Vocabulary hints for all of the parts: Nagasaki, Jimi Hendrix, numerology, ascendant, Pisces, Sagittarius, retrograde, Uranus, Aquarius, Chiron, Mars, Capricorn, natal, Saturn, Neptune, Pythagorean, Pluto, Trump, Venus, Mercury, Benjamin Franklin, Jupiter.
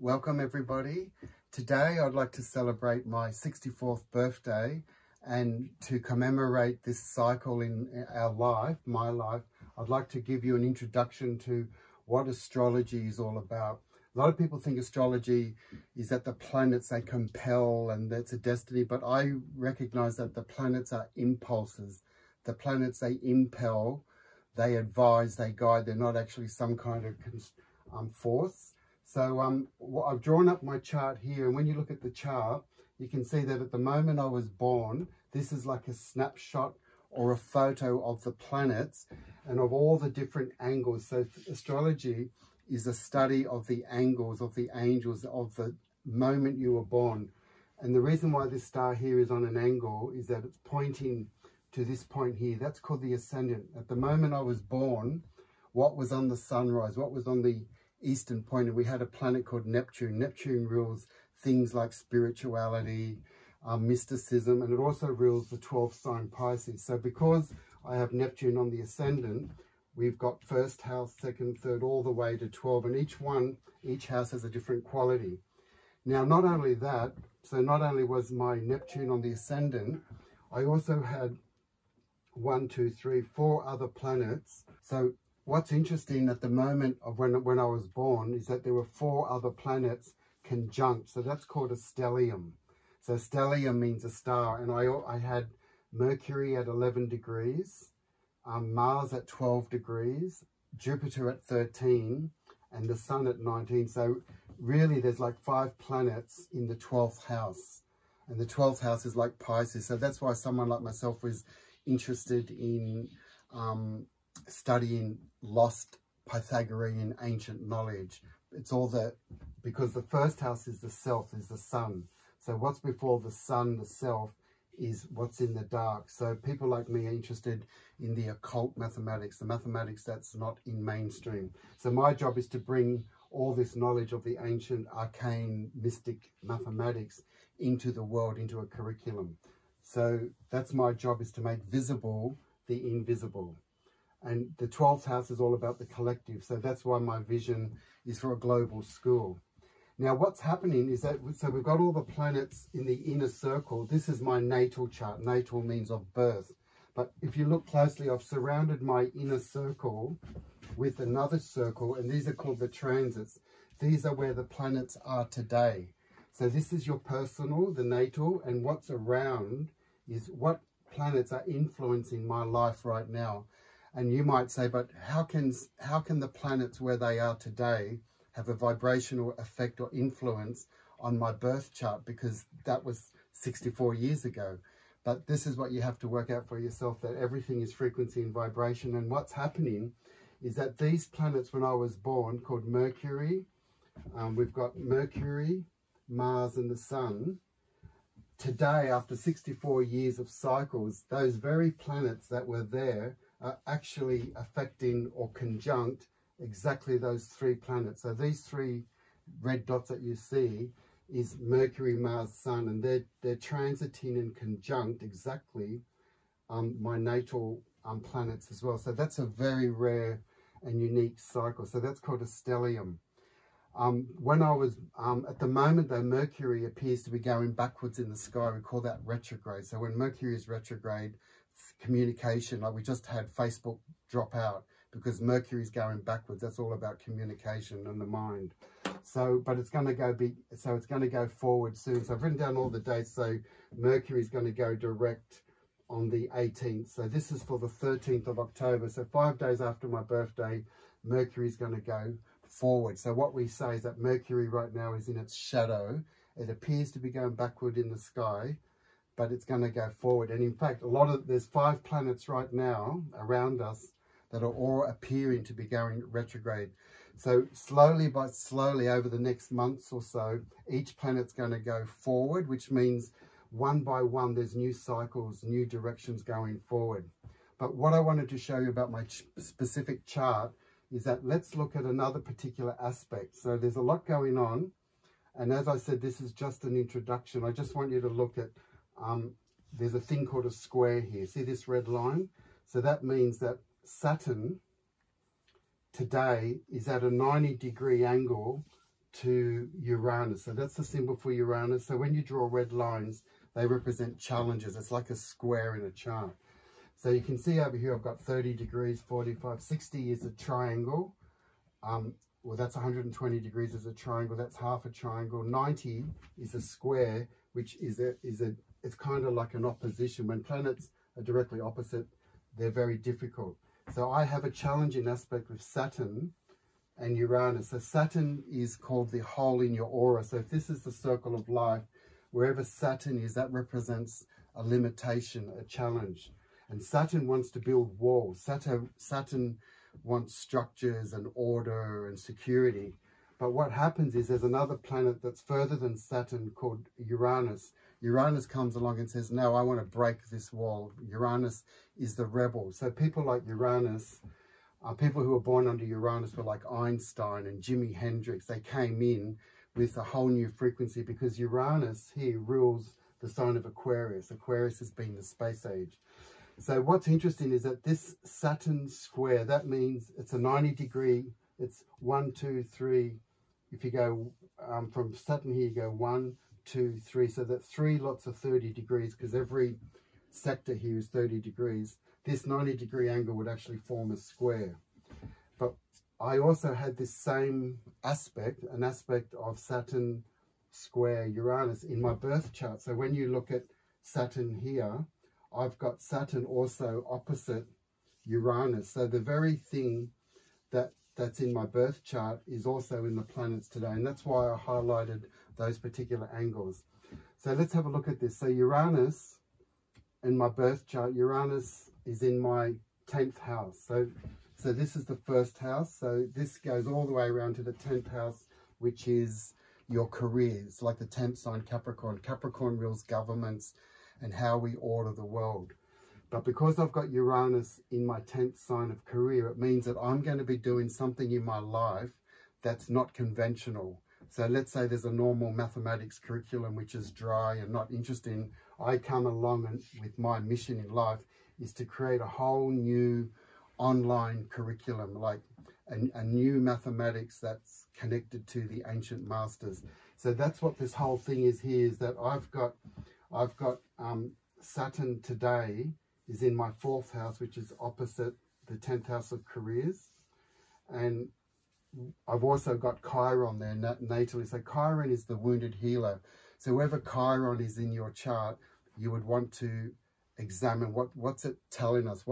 Welcome everybody. Today I'd like to celebrate my 64th birthday, and to commemorate this cycle in our life, my life, I'd like to give you an introduction to what astrology is all about. A lot of people think astrology is that the planets, they compel and that's a destiny, but I recognize that the planets are impulses. The planets, they impel, they advise, they guide. They're not actually some kind of force. So I've drawn up my chart here, and when you look at the chart, you can see that at the moment I was born, this is like a snapshot or a photo of the planets and of all the different angles. So astrology is a study of the angles of the angels of the moment you were born. And the reason why this star here is on an angle is that it's pointing to this point here. That's called the ascendant. At the moment I was born, what was on the sunrise, what was on the eastern point, and we had a planet called Neptune. Neptune rules things like spirituality, mysticism, and it also rules the 12th sign Pisces. So because I have Neptune on the ascendant, we've got first house, second, third, all the way to 12, and each house has a different quality. Now, not only that, so not only was my Neptune on the ascendant, I also had 4 other planets. So what's interesting at the moment of when I was born is that there were 4 other planets conjunct. So that's called a stellium. So stellium means a star. And I had Mercury at 11 degrees, Mars at 12 degrees, Jupiter at 13, and the Sun at 19. So really there's like 5 planets in the 12th house. And the 12th house is like Pisces. So that's why someone like myself was interested in studying lost Pythagorean ancient knowledge. It's all that, because the first house is the self, is the sun. So what's before the sun, the self, is what's in the dark. So people like me are interested in the occult mathematics, the mathematics that's not in mainstream. So my job is to bring all this knowledge of the ancient, arcane, mystic mathematics into the world, into a curriculum. So that's my job, is to make visible the invisible. And the 12th house is all about the collective. So that's why my vision is for a global school. Now what's happening is that, so we've got all the planets in the inner circle. This is my natal chart. Natal means of birth. But if you look closely, I've surrounded my inner circle with another circle, and these are called the transits. These are where the planets are today. So this is your personal, the natal, and what's around is what planets are influencing my life right now. And you might say, but how can the planets where they are today have a vibrational effect or influence on my birth chart? Because that was 64 years ago. But this is what you have to work out for yourself, that everything is frequency and vibration. And what's happening is that these planets when I was born, called Mercury, we've got Mercury, Mars and the Sun. Today, after 64 years of cycles, those very planets that were there are actually affecting or conjunct exactly those 3 planets. So these 3 red dots that you see is Mercury, Mars, Sun, and they're transiting and conjunct exactly my natal planets as well. So that's a very rare and unique cycle. So that's called a stellium. When I was, at the moment though, Mercury appears to be going backwards in the sky. We call that retrograde. So when Mercury is retrograde, communication, like we just had Facebook drop out because Mercury's going backwards. That's all about communication and the mind. So, but it's going to go it's going to go forward soon. So I've written down all the dates. So Mercury's going to go direct on the 18th. So this is for the 13th of October. So 5 days after my birthday, Mercury's going to go forward. So what we say is that Mercury right now is in its shadow. It appears to be going backward in the sky, but it's going to go forward. And in fact, there's 5 planets right now around us that are all appearing to be going retrograde. So slowly by slowly over the next months or so, each planet's going to go forward, which means one by one, there's new cycles, new directions going forward. But what I wanted to show you about my specific chart is that let's look at another particular aspect. So there's a lot going on. And as I said, this is just an introduction. I just want you to look at there's a thing called a square here. See this red line? So that means that Saturn today is at a 90-degree angle to Uranus. So that's the symbol for Uranus. So when you draw red lines, they represent challenges. It's like a square in a chart. So you can see over here, I've got 30 degrees, 45, 60 is a triangle. Well, that's 120 degrees is a triangle. That's half a triangle. 90 is a square, which it's kind of like an opposition. When planets are directly opposite, they're very difficult. So I have a challenging aspect with Saturn and Uranus. So Saturn is called the hole in your aura. So if this is the circle of life, wherever Saturn is, that represents a limitation, a challenge. And Saturn wants to build walls. Saturn wants structures and order and security. But what happens is there's another planet that's further than Saturn called Uranus. Uranus comes along and says, no, I want to break this wall. Uranus is the rebel. So people like Uranus, people who were born under Uranus were like Einstein and Jimi Hendrix. They came in with a whole new frequency because Uranus here rules the sign of Aquarius. Aquarius has been the space age. So what's interesting is that this Saturn square, that means it's a 90 degree, it's 1, 2, 3. If you go from Saturn here, you go 1, 2, 3. So that's 3 lots of 30 degrees because every sector here is 30 degrees. This 90 degree angle would actually form a square. But I also had this same aspect, an aspect of Saturn square Uranus in my birth chart. So when you look at Saturn here, I've got Saturn also opposite Uranus. So the very thing that's in my birth chart is also in the planets today. And that's why I highlighted those particular angles. So let's have a look at this. So Uranus in my birth chart, Uranus is in my 10th house. So this is the first house. So this goes all the way around to the 10th house, which is your careers, like the 10th sign Capricorn. Capricorn rules governments and how we order the world. But because I've got Uranus in my 10th sign of career, it means that I'm going to be doing something in my life that's not conventional. So let's say there's a normal mathematics curriculum which is dry and not interesting. I come along and with my mission in life is to create a whole new online curriculum, like a new mathematics that's connected to the ancient masters. So that's what this whole thing is here, is that I've got Saturn today is in my 4th house, which is opposite the 10th house of careers. And I've also got Chiron there natally. So Chiron is the wounded healer. So whoever Chiron is in your chart, you would want to examine what's it telling us,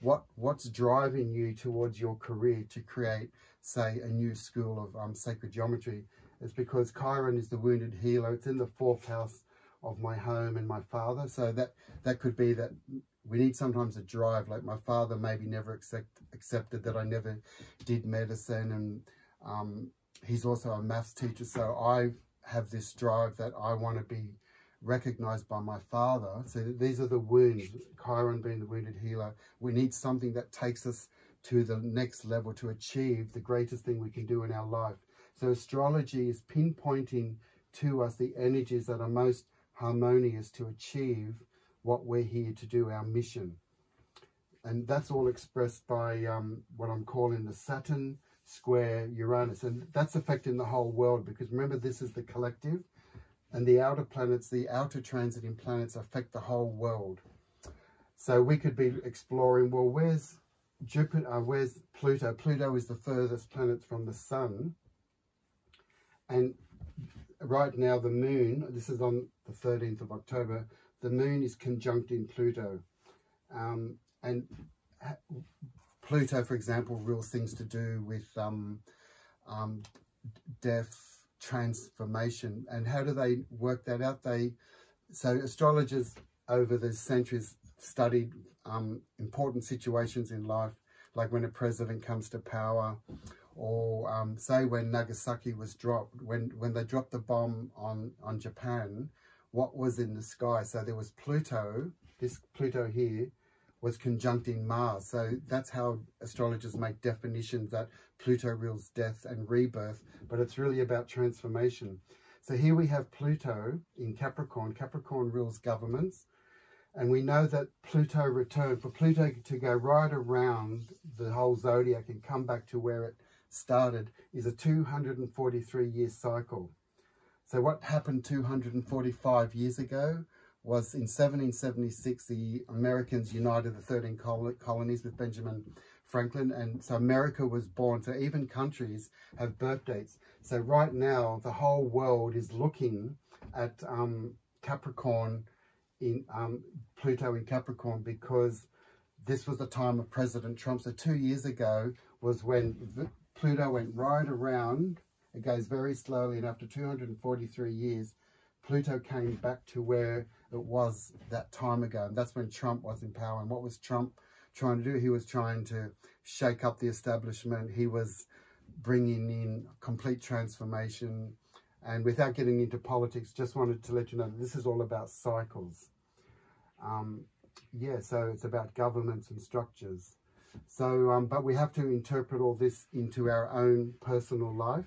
what's driving you towards your career to create, say, a new school of sacred geometry. It's because Chiron is the wounded healer. It's in the 4th house of my home and my father. So that could be that we need sometimes a drive, like my father maybe never accepted that I never did medicine, and he's also a maths teacher, so I have this drive that I want to be recognized by my father. So these are the wounds, Chiron being the wounded healer. We need something that takes us to the next level to achieve the greatest thing we can do in our life. So astrology is pinpointing to us the energies that are most harmonious to achieve what we're here to do, our mission. And that's all expressed by what I'm calling the Saturn square Uranus. And that's affecting the whole world, because remember, this is the collective, and the outer planets, the outer transiting planets affect the whole world. So we could be exploring, well, where's Jupiter, where's Pluto? Pluto is the furthest planet from the sun. And right now the moon, this is on the 13th of October, the moon is conjuncting Pluto. And Pluto, for example, rules things to do with death, transformation. And how do they work that out? So astrologers over the centuries studied important situations in life, like when a president comes to power, or say when Nagasaki was dropped, when they dropped the bomb on Japan, what was in the sky? So there was Pluto, this Pluto here was conjuncting Mars. So that's how astrologers make definitions that Pluto rules death and rebirth, but it's really about transformation. So here we have Pluto in Capricorn. Capricorn rules governments. And we know that Pluto returned. For Pluto to go right around the whole zodiac and come back to where it started is a 243-year cycle. So what happened 245 years ago was in 1776, the Americans united the 13 colonies with Benjamin Franklin, and so America was born. So even countries have birth dates. So right now, the whole world is looking at Capricorn, in Pluto in Capricorn, because this was the time of President Trump. So 2 years ago was when Pluto went right around. It goes very slowly, and after 243 years, Pluto came back to where it was that time ago. And that's when Trump was in power. And what was Trump trying to do? He was trying to shake up the establishment. He was bringing in complete transformation. And without getting into politics, just wanted to let you know that this is all about cycles. Yeah, so it's about governments and structures. So, but we have to interpret all this into our own personal life.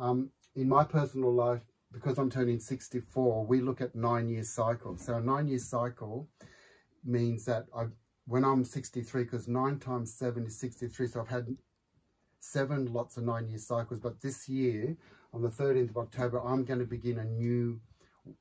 In my personal life, because I'm turning 64, we look at 9-year cycles. So a 9-year cycle means that when I'm 63, because 9 times 7 is 63, so I've had 7 lots of 9-year cycles. But this year, on the 13th of October, I'm going to begin a new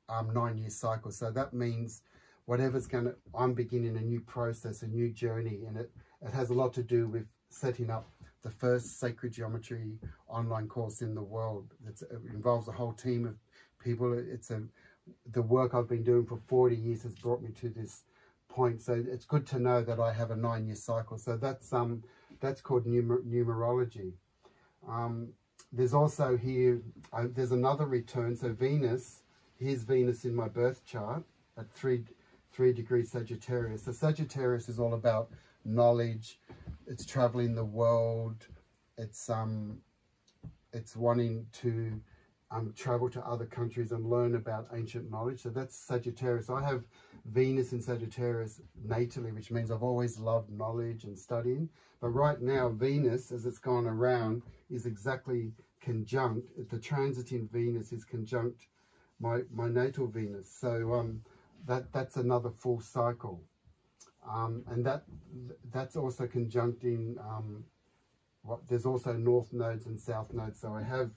9-year cycle. So that means I'm beginning a new process, a new journey, and it has a lot to do with setting up the first sacred geometry online course in the world. It involves a whole team of people. The work I've been doing for 40 years has brought me to this point. So it's good to know that I have a 9-year cycle. So that's called numerology. There's also here, there's another return. So Venus, here's Venus in my birth chart at 3 degrees Sagittarius. So Sagittarius is all about knowledge. It's traveling the world. It's wanting to travel to other countries and learn about ancient knowledge. So that's Sagittarius. I have Venus in Sagittarius natally, which means I've always loved knowledge and studying. But right now, Venus, as it's gone around, is exactly conjunct. The transit in Venus is conjunct my natal Venus. So that's another full cycle. And that's also conjunct in, there's also north nodes and south nodes. So I have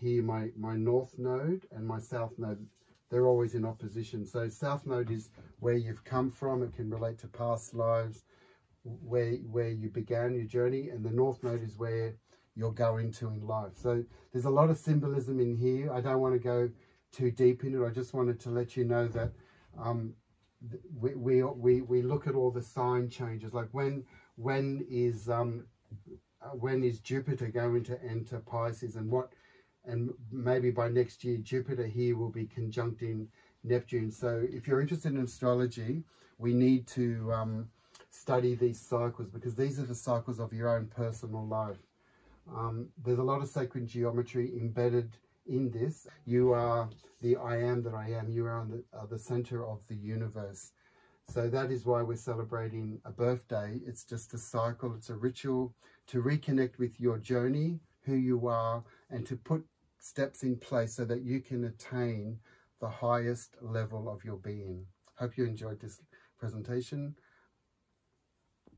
here my north node and my south node. They're always in opposition. So south node is where you've come from. It can relate to past lives, where you began your journey. And the north node is where you're going to in life. So there's a lot of symbolism in here. I don't want to go too deep in it. I just wanted to let you know that we look at all the sign changes, like when is Jupiter going to enter Pisces, and maybe by next year Jupiter here will be conjuncting Neptune. So if you're interested in astrology, we need to study these cycles, because these are the cycles of your own personal life. There's a lot of sacred geometry embedded in this. You are the I am that I am. You are the center of the universe. So that is why we're celebrating a birthday. It's just a cycle. It's a ritual to reconnect with your journey, who you are, and to put steps in place so that you can attain the highest level of your being. Hope you enjoyed this presentation.